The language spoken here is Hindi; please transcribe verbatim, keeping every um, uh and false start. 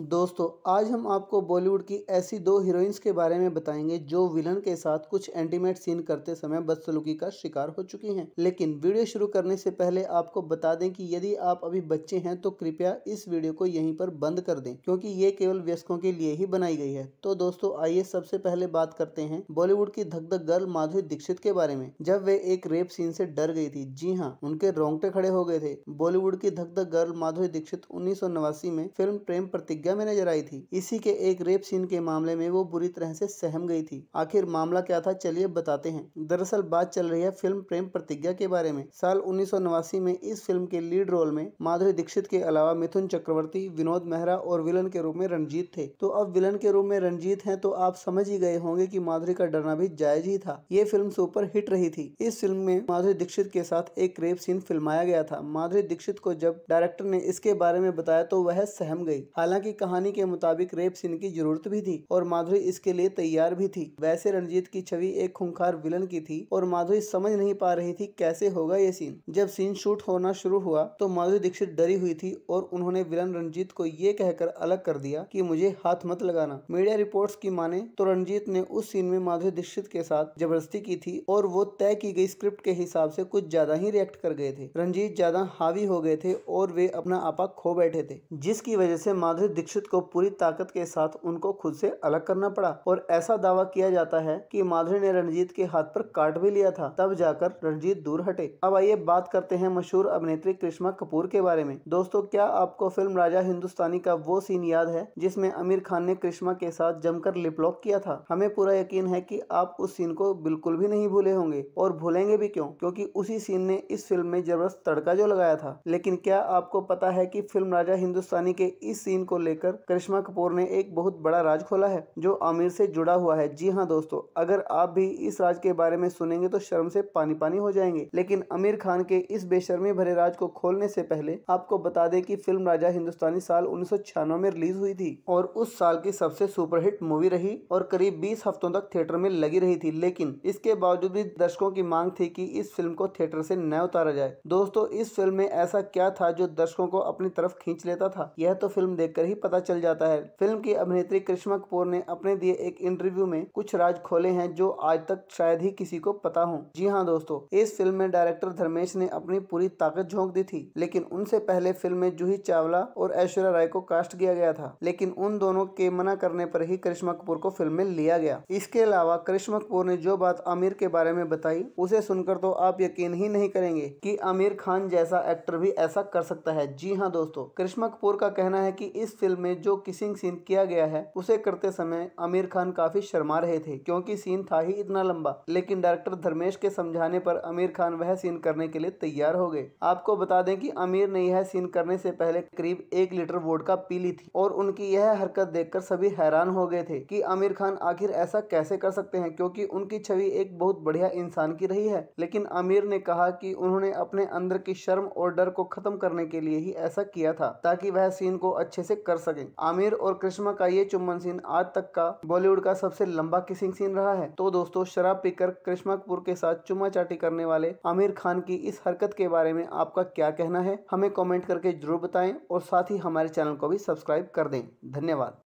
दोस्तों आज हम आपको बॉलीवुड की ऐसी दो हीरोइंस के बारे में बताएंगे जो विलन के साथ कुछ इंटीमेट सीन करते समय बदसलूकी का शिकार हो चुकी हैं। लेकिन वीडियो शुरू करने से पहले आपको बता दें कि यदि आप अभी बच्चे हैं तो कृपया इस वीडियो को यहीं पर बंद कर दें क्योंकि ये केवल वयस्कों के लिए ही बनाई गई है। तो दोस्तों आइए सबसे पहले बात करते हैं बॉलीवुड की धक धक गर्ल माधुरी दीक्षित के बारे में, जब वे एक रेप सीन से डर गई थी। जी हाँ, उनके रोंगटे खड़े हो गए थे। बॉलीवुड की धक धक गर्ल माधुरी दीक्षित उन्नीस सौ नवासी में फिल्म प्रेम प्रतिज्ञा में नजर आई थी। इसी के एक रेप सीन के मामले में वो बुरी तरह से सहम गई थी। आखिर मामला क्या था, चलिए बताते हैं। दरअसल बात चल रही है फिल्म प्रेम प्रतिज्ञा के बारे में। साल उन्नीस सौ नवासी में इस फिल्म के लीड रोल में माधुरी दीक्षित के अलावा मिथुन चक्रवर्ती, विनोद मेहरा और विलन के रूप में रणजीत थे। तो अब विलन के रूप में रणजीत हैं तो आप समझ ही गए होंगे कि माधुरी का डरना भी जायज ही था। ये फिल्म सुपर हिट रही थी। इस फिल्म में माधुरी दीक्षित के साथ एक रेप सीन फिल्माया गया था। माधुरी दीक्षित को जब डायरेक्टर ने इसके बारे में बताया तो वह सहम गई। हालांकि कहानी के मुताबिक रेप सीन की जरूरत भी थी और माधुरी इसके लिए तैयार भी थी। वैसे रणजीत की छवि एक खूंखार विलन की थी और माधुरी समझ नहीं पा रही थी कैसे होगा ये सीन। जब सीन शूट होना शुरू हुआ तो माधुरी दीक्षित डरी हुई थी और उन्होंने विलन रणजीत को ये कहकर अलग कर दिया कि मुझे हाथ मत लगाना। मीडिया रिपोर्ट्स की माने तो रणजीत ने उस सीन में माधुरी दीक्षित के साथ जबरदस्ती की थी और वो तय की गई स्क्रिप्ट के हिसाब से कुछ ज्यादा ही रिएक्ट कर गए थे। रणजीत ज्यादा हावी हो गए थे और वे अपना आपा खो बैठे थे, जिसकी वजह से माधुरी दीक्षित को पूरी ताकत के साथ उनको खुद से अलग करना पड़ा। और ऐसा दावा किया जाता है कि माधुरी ने रणजीत के हाथ पर काट भी लिया था, तब जाकर रणजीत दूर हटे। अब आइए बात करते हैं मशहूर अभिनेत्री करिश्मा कपूर के बारे में। दोस्तों क्या आपको फिल्म राजा हिंदुस्तानी का वो सीन याद है जिसमें आमिर खान ने करिश्मा के साथ जमकर लिपलॉक किया था? हमें पूरा यकीन है कि आप उस सीन को बिल्कुल भी नहीं भूले होंगे, और भूलेंगे भी क्यों, क्योंकि उसी सीन ने इस फिल्म में जबरदस्त तड़का जो लगाया था। लेकिन क्या आपको पता है कि फिल्म राजा हिंदुस्तानी के इस सीन को लेकर करिश्मा कपूर ने एक बहुत बड़ा राज खोला है जो आमिर से जुड़ा हुआ है। जी हाँ दोस्तों, अगर आप भी इस राज के बारे में सुनेंगे तो शर्म से पानी पानी हो जाएंगे। लेकिन आमिर खान के इस बेशर्मी भरे राज को खोलने से पहले आपको बता दें कि फिल्म राजा हिंदुस्तानी साल उन्नीस सौ छियानवे में रिलीज हुई थी और उस साल की सबसे सुपरहिट मूवी रही और करीब बीस हफ्तों तक थिएटर में लगी रही थी। लेकिन इसके बावजूद भी दर्शकों की मांग थी कि इस फिल्म को थिएटर से न उतारा जाए। दोस्तों इस फिल्म में ऐसा क्या था जो दर्शकों को अपनी तरफ खींच लेता था, यह तो फिल्म देखकर ही पता चल जाता है। फिल्म की अभिनेत्री करिश्मा कपूर ने अपने दिए एक इंटरव्यू में कुछ राज खोले हैं जो आज तक शायद ही किसी को पता हो। जी हाँ दोस्तों, इस फिल्म में डायरेक्टर धर्मेश ने अपनी पूरी ताकत झोंक दी थी। लेकिन उनसे पहले फिल्म में जूही चावला और ऐश्वर्या राय को कास्ट किया गया था, लेकिन उन दोनों के मना करने पर ही करिश्मा कपूर को फिल्म में लिया गया। इसके अलावा करिश्मा कपूर ने जो बात आमिर के बारे में बताई उसे सुनकर तो आप यकीन ही नहीं करेंगे कि आमिर खान जैसा एक्टर भी ऐसा कर सकता है। जी हाँ दोस्तों, करिश्मा कपूर का कहना है कि इस फिल्म में जो किसिंग सीन किया गया है उसे करते समय आमिर खान काफी शर्मा रहे थे क्योंकि सीन था ही इतना लंबा। लेकिन डायरेक्टर धर्मेश के समझाने पर आमिर खान वह सीन करने के लिए तैयार हो गए। आपको बता दें कि आमिर ने यह सीन करने से पहले करीब एक लीटर वोडका पी ली थी और उनकी यह हरकत देखकर सभी हैरान हो गए थे कि आमिर खान आखिर ऐसा कैसे कर सकते हैं, क्योंकि उनकी छवि एक बहुत बढ़िया इंसान की रही है। लेकिन आमिर ने कहा कि उन्होंने अपने अंदर की शर्म और डर को खत्म करने के लिए ही ऐसा किया था ताकि वह सीन को अच्छे से कर सकें। आमिर और करिश्मा का ये चुम्बन सीन आज तक का बॉलीवुड का सबसे लंबा किसिंग सीन रहा है। तो दोस्तों शराब पीकर करिश्मा कपूर के साथ चुम्मा चाटी करने वाले आमिर खान की इस हरकत के बारे में आपका क्या कहना है, हमें कमेंट करके जरूर बताएं और साथ ही हमारे चैनल को भी सब्सक्राइब कर दें। धन्यवाद।